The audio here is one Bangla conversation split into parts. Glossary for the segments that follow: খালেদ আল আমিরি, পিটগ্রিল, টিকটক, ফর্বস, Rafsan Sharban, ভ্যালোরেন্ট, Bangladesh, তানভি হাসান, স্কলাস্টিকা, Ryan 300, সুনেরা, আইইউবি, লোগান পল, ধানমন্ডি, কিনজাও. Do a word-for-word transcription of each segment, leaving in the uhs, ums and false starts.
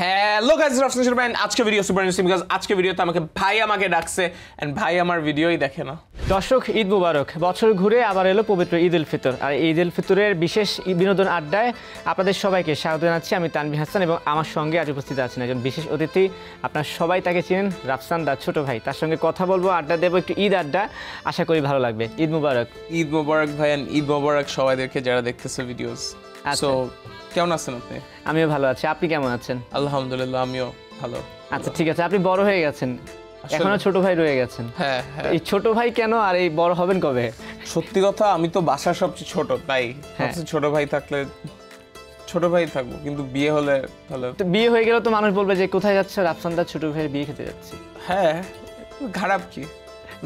Hello guys, Rafsan Sharban. Today's video is super interesting because today's video is about my brother and my video. Doshok Eid Mubarak. Bochor ghure abarelo pobitro Eid ul Fitr. Ar Eid ul Fitrer bishesh binodon adday apnader shobaike স্বাগত জানাচ্ছি আমি তানভি হাসান এবং আমার সঙ্গে আজ উপস্থিত আছেন একজন বিশেষ অতিথি আপনারা সবাই তাকে চেনেন রাফসান দা ছোট ভাই তার সঙ্গে কথা বলবো আড্ডা দেব একটু ঈদ আড্ডা আশা করি ভালো লাগবে ঈদ মুবারক ঈদ মুবারক ভাই and ঈদ মুবারক সবাইদেরকে যারা দেখতেছে ভিডিওস সো কেমন আছেন আপনি আমিও ভালো আছি আপনি কেমন আছেন আলহামদুলিল্লাহ আমিও ভালো আচ্ছা ঠিক আছে আপনি বড় হয়ে গেছেন এখনো ছোট ভাই রয়ে গেছেন হ্যাঁ এই ছোট ভাই কেন আর এই বড় হবেন কবে সত্যি কথা আমি তো বাসা সবচেয়ে ছোট ভাই সবচেয়ে ছোট ভাই থাকলে ছোট ভাই থাকবো কিন্তু বিয়ে হলে তাহলে বিয়ে হয়ে গেল তো মানুষ বলবে যে কোথায় যাচ্ছে রাফসান দা ছোট ভাইয়ের বিয়ে খেতে যাচ্ছে হ্যাঁ খারাপ কি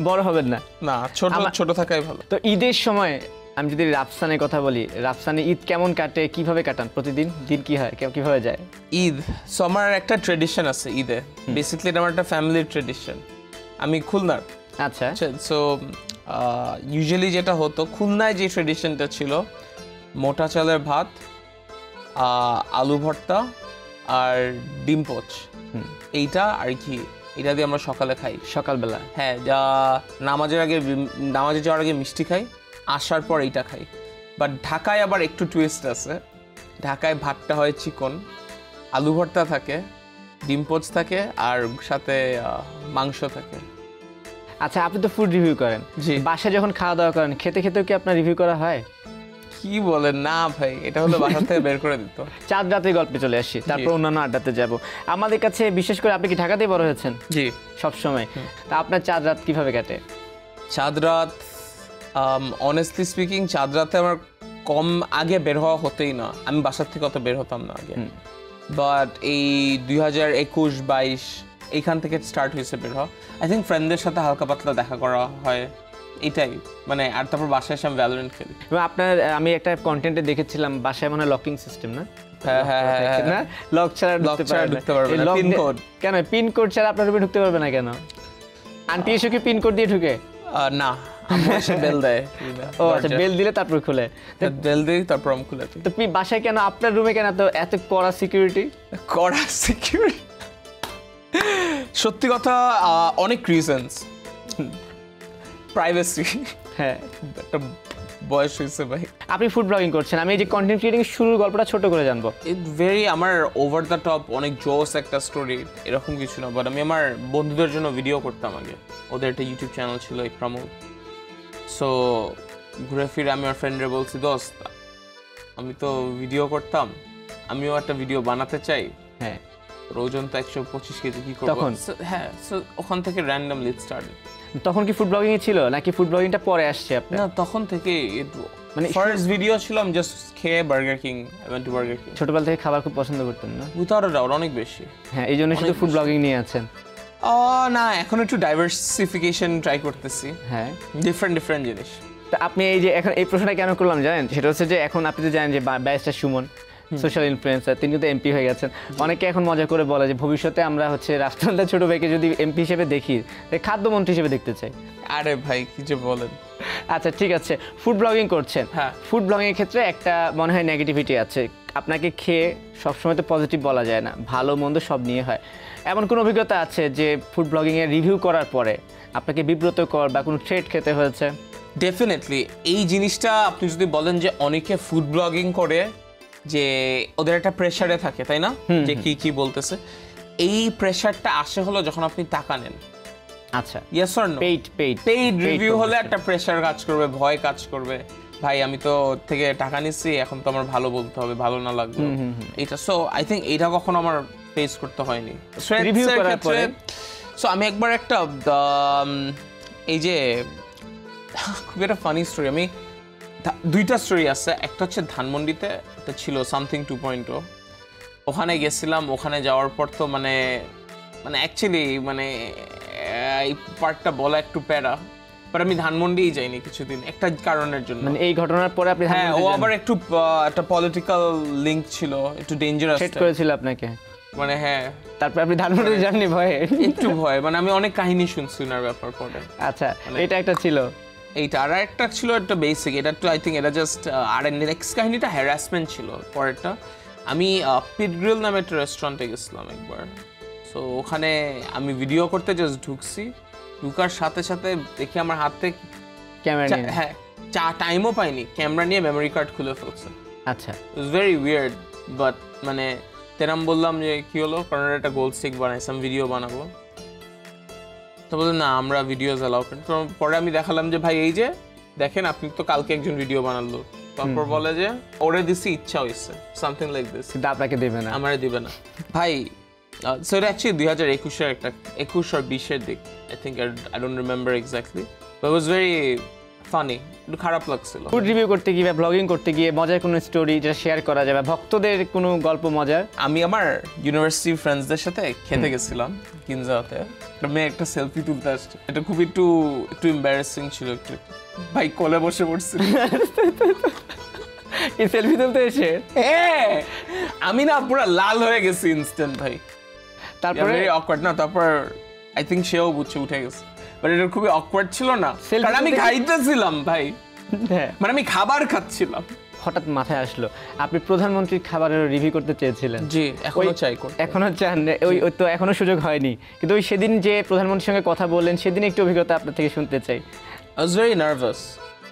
বড় হবেন না না ছোট ছোট থাকাই ভালো তো ঈদের সময় আমি যদি রাফসানের কথা বলি রাফসানে ঈদ কেমন কাটে কিভাবে কাটান প্রতিদিন দিন কি হয় কিভাবে যায় ঈদ সমার একটা ট্র্যাডিশন আছে ঈদে বেসিক্যালি এটা আমার একটা ফ্যামিলি ট্র্যাডিশন আমি খুলনার আচ্ছা সো ইউজুয়ালি যেটা হতো খুলনায় যে ট্র্যাডিশনটা ছিল মোটা চালের ভাত আলু ভর্তা আর ডিম পোচ এইটা আর কি এটা দিয়ে আমরা সকালে খাই সকালবেলা হ্যাঁ যা নামাজের আগে নামাজে যাওয়ার আগে মিষ্টি খাই আসার পর এইটা খাই বাট ঢাকায় আবার একটু টুইস্ট আছে ঢাকায় ভাতটা হয় চিকন আলু ভর্তা থাকে ডিম পোচ থাকে আর সাথে মাংস থাকে আচ্ছা আপনি তো ফুড রিভিউ করেন জি বাসায় যখন খাওয়া দাওয়া করেন খেতে খেতেও কি আপনার রিভিউ করা হয় কি বলেন না ভাই এটা হলো বাসা থেকে বের করে দিত চাঁদ রাতে গল্পে চলে আসি তারপর অন্যান্য আড্ডাতে যাব আমাদের কাছে বিশেষ করে আপনি কি ঢাকাতেই বড় হয়েছেন জি সবসময় তা আপনার চাঁদ রাত কীভাবে কাটে চাঁদ রাত অনেস্টলি স্পিকিং চাঁদ রাতে আমার কম আগে বের হওয়া হতোই না আমি বাসার থেকে অত বের হতাম না আগে বাট এই দুই হাজার একুশ বাইশ এইখান থেকে স্টার্ট হয়েছে বের হওয়া আই থিঙ্ক ফ্রেন্ডদের সাথে হালকা পাতলা দেখা করা হয় এটাই মানে আর তারপর বাসায় এসে আমি ভ্যালোরেন্ট খেলি এবং আপনার আমি একটা কন্টেন্টে দেখেছিলাম বাসায় মানে লকিং সিস্টেম না হ্যাঁ হ্যাঁ না লক ছাড়া ঢুকতে পারবে না পিন কোড কেন পিন কোড ছাড়া আপনার রুমে ঢুকতে পারবে না কেন আন্টি এসে কি পিন কোড দিয়ে ঢুকে না আমাকে বেল দেয় ও আচ্ছা বেল দিলে তারপর খুলে বেল দিই তারপর আমি খুলে তো তুমি বাসায় কেন আপনার রুমে কেন তো এত কড়া সিকিউরিটি কড়া সিকিউরিটি সত্যি কথা অনেক রিজনস প্রাইভেসি হ্যাঁ একটা বয়স হয়েছে ভাই আপনি ফুড ব্লগিং করছেন আমি এই যে কন্টেন্ট ক্রিয়েটিং শুরুর গল্পটা ছোট করে জানবো ইট ভেরি আমার ওভার দ্য টপ অনেক জোস একটা স্টোরি এরকম কিছু না বাট আমি আমার বন্ধুদের জন্য ভিডিও করতাম আগে ওদের একটা ইউটিউব চ্যানেল ছিল প্রমোট সো ঘুরে ফিরে আমি আমার ফ্রেন্ডরা বলছি দোস্ত আমি তো ভিডিও করতাম আমিও একটা ভিডিও বানাতে চাই হ্যাঁ ওজন তো একশো পঁচিশ কেজি কী করব হ্যাঁ সো ওখান থেকে র্যান্ডমলি স্টার্ট তখন কি ফুড ব্লগিং এ ছিল নাকি ফুড ব্লগিংটা পরে আসছে আপনি না তখন থেকে মানে ফার্স্ট ভিডিও ছিল আমি জাস্ট খেয়ে Burger King I went to Burger King ছোটবেলা থেকে খাবার খুব পছন্দ করতেন না উইথাউট আ ডাউট অনেক বেশি হ্যাঁ এইজন্য শুধু ফুড ব্লগিং নিয়ে আছেন ও না এখন একটু ডাইভার্সিফিকেশন ট্রাই করতেছি হ্যাঁ ডিফারেন্ট ডিফারেন্ট জিনিস তো আপনি এই যে এখন এই প্রশ্নটা কেন করলাম জানেন সেটা হচ্ছে যে এখন আপনি তো জানেন যে ব্যারিস্টার সুমন সোশ্যাল ইনফ্লুয়েন্সার তিনি কিন্তু এমপি হয়ে গেছেন অনেকে এখন মজা করে বলে যে ভবিষ্যতে আমরা হচ্ছে রাফসান দা ছোট ভাইকে যদি এমপি হিসেবে দেখি খাদ্যমন্ত্রী হিসেবে দেখতে চাই আরে ভাই কি যে বলেন আচ্ছা ঠিক আছে ফুড ব্লগিং করছেন হ্যাঁ ফুড ব্লগিংয়ের ক্ষেত্রে একটা মনে হয় নেগেটিভিটি আছে আপনাকে খেয়ে সবসময় তো পজিটিভ বলা যায় না ভালো মন্দ সব নিয়ে হয় এমন কোনো অভিজ্ঞতা আছে যে ফুড ব্লগিংয়ের রিভিউ করার পরে আপনাকে বিব্রতকর বা কোনো থ্রেট খেতে হয়েছে ডেফিনেটলি এই জিনিসটা আপনি যদি বলেন যে অনেকে ফুড ব্লগিং করে যে ওদের একটা প্রেশারে থাকে তাই না যে কি কি বলতেছে এই প্রেশারটা আসে হলো যখন আপনি টাকা নেন আচ্ছা yes or no paid paid paid review হলে একটা প্রেশার কাজ করবে ভয় কাজ করবে ভাই আমি তো থেকে টাকা নিচ্ছি এখন তো আমার ভালো বলতে হবে ভালো না লাগবে এটা সো আই থিঙ্ক এটা কখনো আমার ফেস করতে হয়নি রিভিউ করার পরে সো আমি একবার একটা এই যে খুব একটা ফানি স্টোরি আমি দুইটা স্টোরি আছে একটা হচ্ছে ধানমন্ডিতে একটা ছিল সামথিং টু পয়েন্ট ও ওখানে গেছিলাম ওখানে যাওয়ার পর তো মানে মানে অ্যাকচুয়ালি মানে এই পার্টটা বলা একটু প্যারা বাট আমি ধানমন্ডিই যাইনি কিছুদিন একটা কারণের জন্য মানে এই ঘটনার পরে আপনি হ্যাঁ ও আবার একটু একটা পলিটিক্যাল লিঙ্ক ছিল একটু ডেঞ্জারাস সেট করেছিল আপনাকে মানে হ্যাঁ তারপর আপনি ধানমন্ডি যাননি ভয়ে একটু ভয় মানে আমি অনেক কাহিনী শুনছি ওনার ব্যাপার পরে আচ্ছা এটা একটা ছিল এইটা আর একটা ছিল একটা বেসিক এটা টু আই থিঙ্ক এটা জাস্ট আর নেক্সট কাহিনিটা হ্যারাসমেন্ট ছিল পরেরটা আমি পিটগ্রিল নামে একটা রেস্টুরেন্টে গেছিলাম একবার, সো ওখানে আমি ভিডিও করতে জাস্ট ঢুকছি, ঢুকার সাথে সাথে দেখি আমার হাতে ক্যামেরা নিয়ে, হ্যাঁ চা টাইমও পাইনি, ক্যামেরা নিয়ে মেমোরি কার্ড খুলে ফেলছে। আচ্ছা, it was very weird, but মানে তেরাম বললাম যে কী হলো, কারণ একটা গোল স্টিক বানাইছিলাম ভিডিও বানাবো, তো বললাম না আমরা ভিডিওস অ্যালাউ করি। পরে আমি দেখালাম যে ভাই এই যে দেখেন আপনি তো কালকে একজন ভিডিও বানালো, তারপর বলে যে ওরে দিছি ইচ্ছা হয়েছে সামথিং লাইক দিস, কিন্তু আপনাকে দেবে না, আমারে দেবে না ভাই। সো এটা অ্যাকচুয়ালি দুই হাজার একুশের একটা, একুশ আর বিশের দিক, I think I don't remember exactly, but it was very funny. একটু খারাপ লাগছিল। ফুড রিভিউ করতে গিয়ে বা ব্লগিং করতে গিয়ে মজার কোনো স্টোরি যেটা শেয়ার করা যাবে ভক্তদের, কোনো গল্প মজার? আমি আমার ইউনিভার্সিটি ফ্রেন্ডসদের সাথে খেতে গেছিলাম কিনজাওতে, আমি একটা সেলফি তুলতে আসছি, এটা খুব একটু একটু এম্বারেসিং ছিল, একটু ভাই কোলে বসে পড়ছিল এই সেলফি তুলতে এসে, হ্যাঁ আমি না পুরো লাল হয়ে গেছি ইনস্ট্যান্ট ভাই। তারপরে অকওয়ার্ড না, তারপর আই থিঙ্ক সেও বুঝছে উঠে গেছে, বাট এটা খুবই অকওয়ার্ড ছিল না, কারণ আমি খাইতেছিলাম ভাই, মানে আমি খাবার খাচ্ছিলাম, হঠাৎ মাথায় আসলো আপনি প্রধানমন্ত্রীর খাবারের রিভিউ করতে চেয়েছিলেন। জি, এখনো চাই, এখনো চান, ওই তো এখনো সুযোগ হয়নি, কিন্তু ওই সেদিন যে প্রধানমন্ত্রীর সঙ্গে কথা বললেন সেদিন একটু অভিজ্ঞতা আপনার থেকে শুনতে চাই। I was very nervous.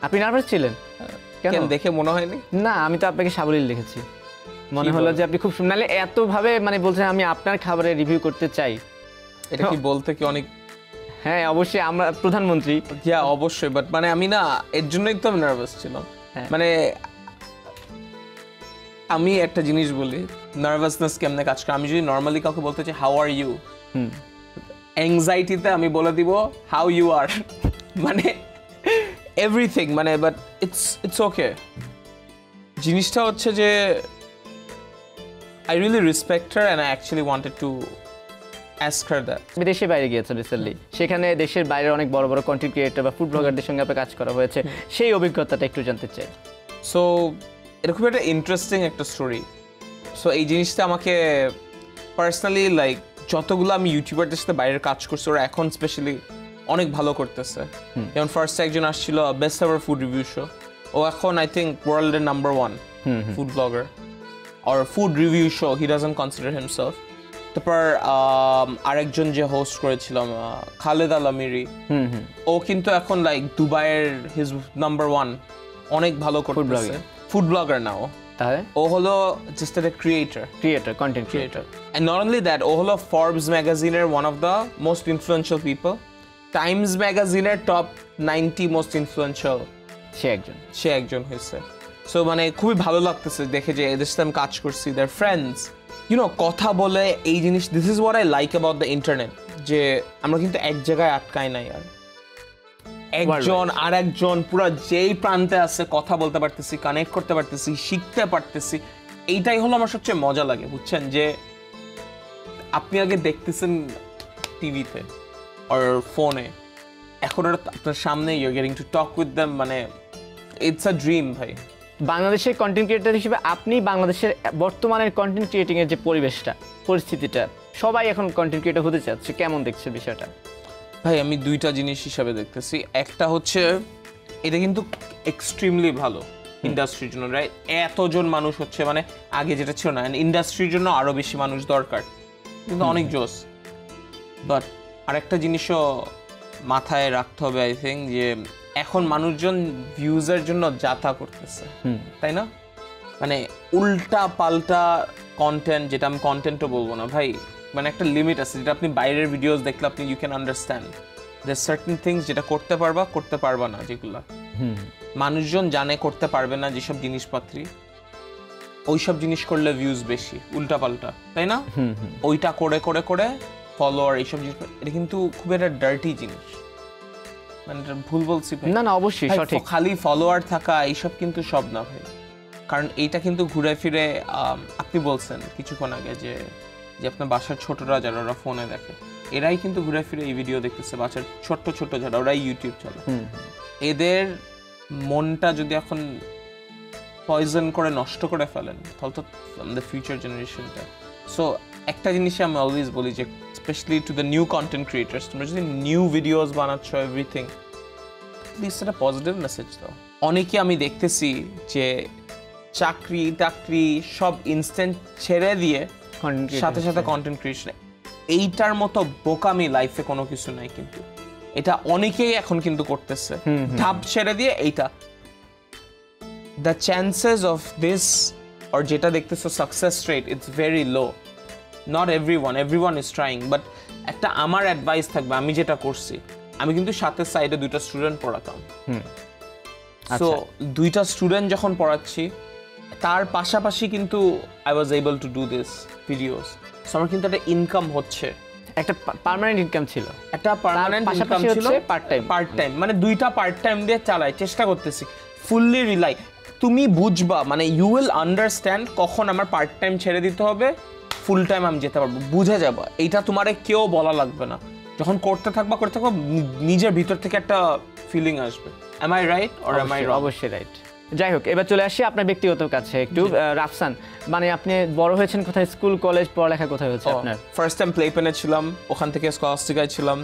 আপনি নার্ভাস ছিলেন কেন? দেখে মনে হয়নি। না, আমি তো আপনাকে সাবলীল দেখেছি, মনে হলো যে আপনি খুব শুনলে এতভাবে মানে বলছেন আমি আপনার খাবারের রিভিউ করতে চাই, এটা কি বলতে কি অনেক, হ্যাঁ অবশ্যই আমরা প্রধানমন্ত্রী, হ্যাঁ অবশ্যই, বাট মানে আমি না এর জন্যই তো নার্ভাস ছিলাম। মানে আমি একটা জিনিস বলি, নার্ভাসনেস কেমনে কাজ করে, আমি যদি নর্মালি কাউকে বলতে চাই হাউ আর ইউ, অ্যাংজাইটিতে আমি বলে দিব হাউ ইউ আর, মানে এভরিথিং মানে, বাট ইটস ইটস ওকে। জিনিসটা হচ্ছে যে I really respect her and I actually wanted to ask her that. আমি দেশের বাইরে গিয়েছি রিসেন্টলি, সেখানে দেশের বাইরে অনেক বড় বড় কন্টেন্ট ক্রিয়েটর বা ফুড ব্লগারদের সঙ্গে আপনার কাজ করা হয়েছে, সেই অভিজ্ঞতাটা একটু জানতে চাই। সো এটা খুব একটা ইন্টারেস্টিং একটা স্টোরি। সো এই জিনিসটা আমাকে পার্সোনালি, লাইক যতগুলো আমি ইউটিউবারদের সাথে বাইরের কাজ করছি ওরা এখন স্পেশালি অনেক ভালো করতেছে, যেমন ফার্স্ট একজন আসছিল best ever food review show, ও এখন আই থিঙ্ক ওয়ার্ল্ডের number one food blogger or food review show, he doesn't consider himself. তারপর আরেকজন যে হোস্ট করেছিলাম খালেদ আল আমিরি, ও কিন্তু এখন লাইক দুবাইয়ের হিজ নাম্বার ওয়ান, অনেক ভালো করতেছে, ফুড ব্লগার না ও, ও হলো just a creator, creator content creator, and not only that ও হলো ফর্বস ম্যাগাজিনের one of the most influential people, Times ম্যাগাজিনের টপ নাইনটি মোস্ট ইনফ্লুয়েন্সিয়াল সে একজন, সে একজন হয়েছে। সো মানে খুবই ভালো লাগতেছে দেখে যে এদের সাথে আমি কাজ করছি, দ্যার ফ্রেন্ডস, ইউ নো, কথা বলে এই জিনিস, this is what I like about the internet, যে আমরা কিন্তু এক জায়গায় আটকাই নাই, আর একজন আর একজন পুরো যেই প্রান্তে আছে কথা বলতে পারতেছি, কানেক্ট করতে পারতেছি, শিখতে পারতেছি, এইটাই হলো আমার সবচেয়ে মজা লাগে, বুঝছেন? যে আপনি আগে দেখতেছেন টিভিতে আর ফোনে, এখন ওটা আপনার সামনে, you are getting to talk with them, মানে ইটস আ ড্রিম ভাই। বাংলাদেশের কন্টেন্ট ক্রিয়েটার হিসেবে আপনি বাংলাদেশের বর্তমানের কন্টেন্ট ক্রিয়েটিংয়ের যে পরিবেশটা, পরিস্থিতিটা, সবাই এখন কন্টেন্ট ক্রিয়েটার হতে চাচ্ছে, কেমন দেখছে বিষয়টা? ভাই আমি দুইটা জিনিস হিসাবে দেখতেছি, একটা হচ্ছে এটা কিন্তু এক্সট্রিমলি ভালো ইন্ডাস্ট্রির জন্য, রাইট? এতজন মানুষ হচ্ছে, মানে আগে যেটা ছিল না, ইন্ডাস্ট্রির জন্য আরও বেশি মানুষ দরকার, কিন্তু অনেক জোস। বাট আরেকটা জিনিসও মাথায় রাখতে হবে আই থিঙ্ক, যে এখন মানুষজন ভিউজের জন্য যাতা করতেছে, তাই না? মানে উল্টা পাল্টা কন্টেন্ট, যেটা আমি কন্টেন্টও বলবো না ভাই, মানে একটা লিমিট আছে, যেটা আপনি বাইরের ভিডিওস দেখলে আপনি you can understand the certain things, যেটা করতে পারবা, করতে পারবা না, যেগুলো মানুষজন জানে করতে পারবে না, যেসব জিনিসপত্রই, ওইসব জিনিস করলে ভিউজ বেশি, উল্টা পাল্টা, তাই না? ওইটা করে করে করে ফলোয়ার, এইসব জিনিস, এটা কিন্তু খুব একটা ডার্টি জিনিস, মানে ভুল বলছি ভাই? না না অবশ্যই সঠিক। খালি ফলোয়ার থাকা এইসব কিন্তু সব না ভাই, কারণ এইটা কিন্তু ঘুরে ফিরে, আপনি বলছেন কিছুক্ষণ আগে যে যে আপনার বাসার ছোটরা যারা, ওরা ফোনে দেখে, এরাই কিন্তু ঘুরে ফিরে এই ভিডিও দেখতেছে, বাসার ছোট্ট ছোট্ট যারা, ওরাই ইউটিউব চলে, এদের মনটা যদি এখন পয়জন করে নষ্ট করে ফেলেন, তাহলে তো দ্য ফিউচার জেনারেশনটা। সো একটা জিনিসই আমি অলওয়েজ বলি, যে specially to the new content creators, তোমরা যদি নিউ ভিডিওস বানাচ্ছ এভরিথিং, প্লিজ একটা পজিটিভ মেসেজ দাও। অনেকে আমি দেখতেছি যে চাকরি টাকরি সব ইনস্ট্যান্ট ছেড়ে দিয়ে সাথে সাথে কন্টেন্ট ক্রিয়েশনে এইটার মতো বোকামি লাইফে কোনো কিছু নাই, কিন্তু এটা অনেকেই এখন কিন্তু করতেছে ধাপ ছেড়ে দিয়ে এইটা। The chances of this or যেটা দেখতেছো success rate it's very low. Not everyone everyone is trying, but একটা আমার অ্যাডভাইস থাকবে, আমি যেটা করছি আমি কিন্তু সাথে সাইডে দুইটা স্টুডেন্ট পড়াতাম। সো দুইটা স্টুডেন্ট যখন পড়াচ্ছি তার পাশাপাশি কিন্তু I was able to do this videos. So আমার কিন্তু একটা ইনকাম হচ্ছে, একটা পার্মানেন্ট ইনকাম ছিল, একটা পার্মানেন্ট ইনকাম ছিল পার্ট টাইম, পার্ট টাইম মানে দুইটা পার্ট টাইম দিয়ে চালাই চেষ্টা করতেছি ফুললি রিলাই। তুমি বুঝবা মানে ইউ উইল আন্ডারস্ট্যান্ড কখন আমার পার্ট টাইম ছেড়ে দিতে হবে, ফুল টাইম আমি যেতে পারবো, বুঝে যাবা। এইটা তোমার কেউ বলা লাগবে না, যখন করতে থাকবা করতে থাকবা নিজের ভিতর থেকে একটা ফিলিং আসবে। am i right or am i wrong? অবশ্যই রাইট। যাই হোক, এবার চলে আসি আপনার ব্যক্তিগত কাছে একটু। রাফসান, মানে আপনি বড় হয়েছেন কোথায়, স্কুল কলেজ পড়ালেখা কোথায় হয়েছে আপনার? ফার্স্ট টাইম প্লেপেনে ছিলাম, ওখান থেকে স্কলাস্টিকায় ছিলাম,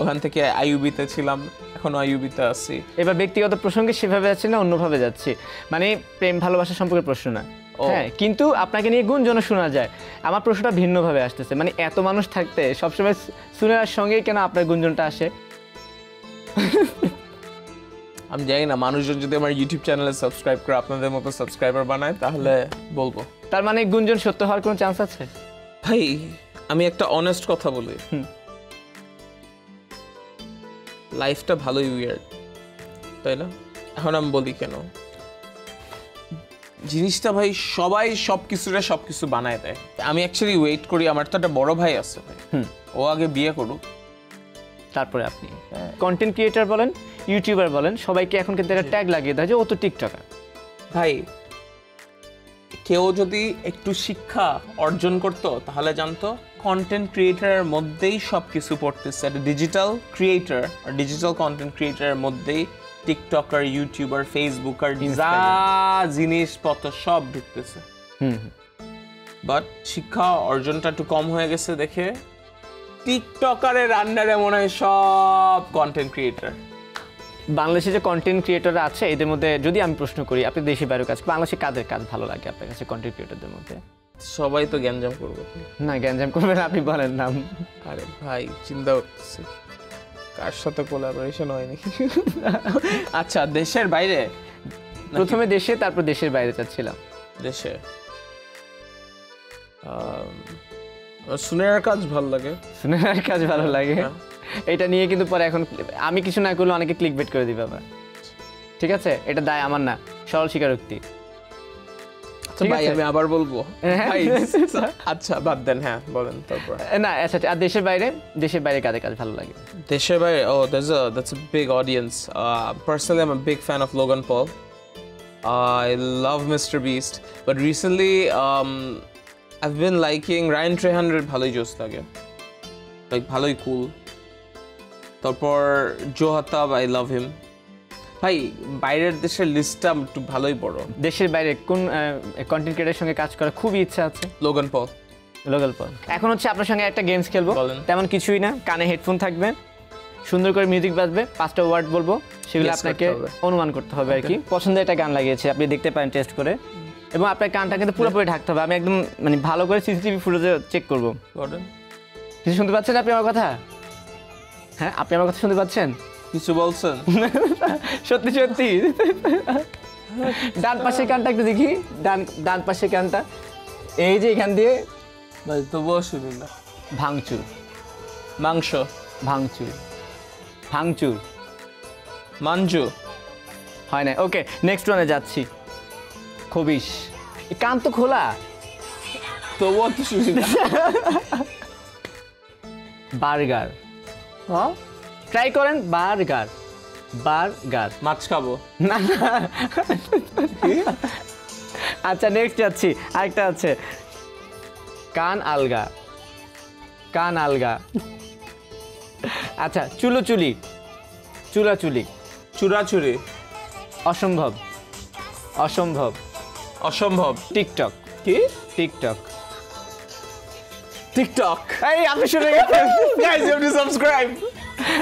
ওখান থেকে আইইউবিতে ছিলাম, এখন আইইউবিতে আছি। এবার ব্যক্তিগত প্রসঙ্গে সেভাবে যাচ্ছি না, অন্যভাবে যাচ্ছি, মানে প্রেম ভালোবাসা সম্পর্কে প্রশ্ন না, হ্যাঁ, কিন্তু আপনাকে নিয়ে গুঞ্জন শোনা যায়। আমার প্রশ্নটা ভিন্নভাবে আসতেছে, মানে এত মানুষ থাকতে সবসময় সুনেরার সঙ্গেই কেন আপনার গুঞ্জনটা আসে? আমি জানি না, মানুষজন যদি আমার ইউটিউব চ্যানেলে সাবস্ক্রাইব করে আপনাদের মতো সাবস্ক্রাইবার বানায় তাহলে বলবো। তার মানে গুঞ্জন সত্য হওয়ার কোনো চান্স আছে? ভাই আমি একটা অনেস্ট কথা বলি, লাইফটা ভালোই উইয়ার্ড, তাই না? এখন আমি বলি কেন জিনিসটা, ভাই সবাই সব কিছুরে সব কিছু বানায় দেয়। আমি অ্যাকচুয়ালি ওয়েট করি, আমার তো একটা বড় ভাই আছে, ও আগে বিয়ে করুক তারপরে আপনি। কন্টেন্ট ক্রিয়েটার বলেন, ইউটিউবার বলেন, সবাইকে এখন কিন্তু একটা ট্যাগ লাগিয়ে দেয় যে ও তো টিকটকার। ভাই কেউ যদি একটু শিক্ষা অর্জন করতো তাহলে জানতো কন্টেন্ট ক্রিয়েটারের মধ্যেই সব কিছু পড়তেছে। একটা ডিজিটাল ক্রিয়েটার আর ডিজিটাল কন্টেন্ট ক্রিয়েটারের মধ্যেই টিকটকার, ইউটিউবার, ফেসবুকার যা জিনিসপত্র সব ঢুকতেছে। বাট শিক্ষা অর্জনটা একটু কম হয়ে গেছে দেখে টিকটকারের আন্ডারে মনে হয় সব কন্টেন্ট ক্রিয়েটার। বাংলাদেশে যে কন্টেন্ট ক্রিয়েটার আছে এদের মধ্যে যদি আমি প্রশ্ন করি আপনি দেশে বাইরের কাজ, বাংলাদেশে কাদের কাজ ভালো লাগে আপনার কাছে কন্টেন্ট ক্রিয়েটারদের মধ্যে? সবাই তো গ্যাঞ্জাম করবে না? গ্যাঞ্জাম করবেন আপনি বলেন নাম। আরে ভাই চিন্তা করতেছি কার সাথে কোলাবোরেশন হয়নি। আচ্ছা দেশের বাইরে? প্রথমে দেশে তারপর দেশের বাইরে যাচ্ছিলাম। দেশে সুনেরার কাজ ভালো লাগে। সুনেরার কাজ ভালো লাগে, এটা নিয়ে কিন্তু পরে এখন আমি কিছু না করলে অনেকে ক্লিক বেট করে দিবে আবার, ঠিক আছে? এটা দায় আমার না, সরল স্বীকারোক্তি। ভাই আমি আবার বলবো? আচ্ছা বাদ দেন, হ্যাঁ বলেন তারপর। না আচ্ছা, আর দেশের বাইরে? দেশের বাইরে কাদের কাজ ভালো লাগে? দেশের বাইরে ও that's a that's a big audience. Personally I am a big fan of লোগান পল, I love Mister Beast, but recently I've been liking Ryan three hundred, ভালোই জোস লাগে, like ভালোই কুল। তারপর জো হাতাব, I love him। ভাই বাইরের দেশের লিস্টটা একটু ভালোই বড়। দেশের বাইরে কোন কন্টেন্ট ক্রিয়েটরের সঙ্গে কাজ করার খুব ইচ্ছা আছে? লোগান পল। লোগান পল। এখন হচ্ছে আপনার সঙ্গে একটা গেমস খেলবো, তেমন কিছুই না, কানে হেডফোন থাকবে, সুন্দর করে মিউজিক বাজবে, পাঁচটা ওয়ার্ড বলবো, সেগুলো আপনাকে অনুমান করতে হবে আর কি। পছন্দের একটা গান লাগিয়েছি, আপনি দেখতে পারেন টেস্ট করে, এবং আপনার কানটা কিন্তু পুরোপুরি ঢাকতে হবে। আমি একদম মানে ভালো করে সিসিটিভি ফুটেজে চেক করবো। কিছু শুনতে পাচ্ছেন আপনি আমার কথা? হ্যাঁ আপনি আমার কথা শুনতে পাচ্ছেন? কিছু বলছেন? সত্যি সত্যি। ডান পাশের কানটা একটু দেখি, ডান ডান পাশের কানটা, এই যে এখান দিয়ে। তবুও শুনি না। ভাঙচুর। মাংস। ভাঙচুর। ভাঙচুর। মাঞ্জু। হয় না? ওকে নেক্সট ওয়ানে যাচ্ছি। খবিশ। কান তো খোলা, তবুও তো শুনি না। বার্গার। হ্যাঁ ট্রাই করেন, বার্গার। বার্গার। মাছ খাবো না? আচ্ছা নেক্সট যাচ্ছি, আরেকটা আছে। কান আলগা। কান আলগা। আচ্ছা চুলোচুলি। চুলাচুলি। চুরাচুরি। অসম্ভব। অসম্ভব। অসম্ভব। টিকটক। কি? টিকটক। টিকটক। এই আপনি শুনে গেছেন। Guys you too subscribe.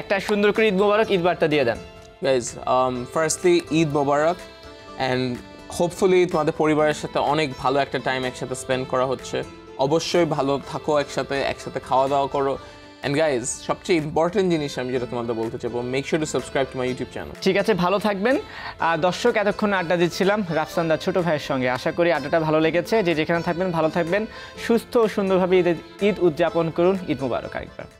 Ekta sundor kore Eid Mubarak Eid barta diye den. Guys, um firstly Eid Mubarak and hopefully tomader poribarer sathe onek bhalo ekta time ekshathe spend kora hocche. Obosshoi bhalo thako ekshathe ekshathe khawa dawa koro. And guys, sobcheye important jinish ami jeta tomader bolte chaibo make sure to subscribe to my YouTube channel. Thik ache bhalo thakben. দর্শক এতক্ষণ আড্ডা দিচ্ছিলাম রাফসান দা ছোট ভাইয়ের সঙ্গে আশা করি আড্ডাটা ভালো লেগেছে যে যেখানে থাকবেন ভালো থাকবেন সুস্থ ও সুন্দরভাবে ঈদ উদযাপন করুন ঈদ মোবারক আরেকবার